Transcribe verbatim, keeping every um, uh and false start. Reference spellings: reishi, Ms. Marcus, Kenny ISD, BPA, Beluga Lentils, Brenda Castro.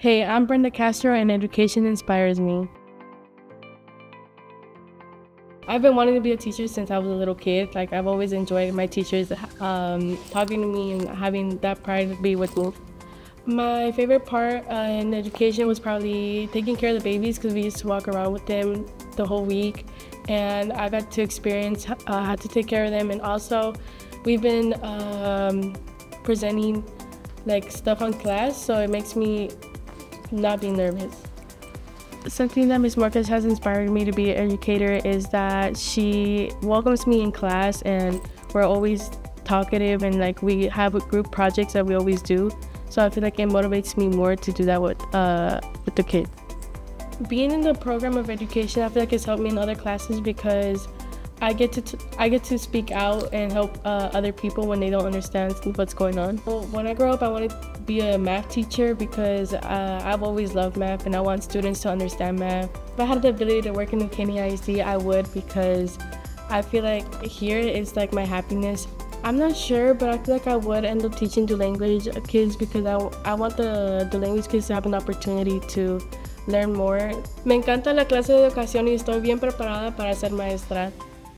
Hey, I'm Brenda Castro and education inspires me. I've been wanting to be a teacher since I was a little kid. Like, I've always enjoyed my teachers um, talking to me and having that pride to be with me. My favorite part uh, in education was probably taking care of the babies, because we used to walk around with them the whole week, and I got to experience uh, how to take care of them. And also, we've been um, presenting like stuff on class, so it makes me not be nervous. Something that Miz Marcus has inspired me to be an educator is that she welcomes me in class, and we're always talkative, and like we have group projects that we always do. So I feel like it motivates me more to do that with, uh, with the kids. Being in the program of education, I feel like it's helped me in other classes, because I get to, t I get to speak out and help uh, other people when they don't understand what's going on. When I grow up, I want to be a math teacher, because uh, I've always loved math and I want students to understand math. If I had the ability to work in the Kenny I S D, I would, because I feel like here is like my happiness. I'm not sure, but I feel like I would end up teaching the language kids, because I, I want the, the language kids to have an opportunity to learn more. Me encanta la clase de educación y estoy bien preparada para ser maestra.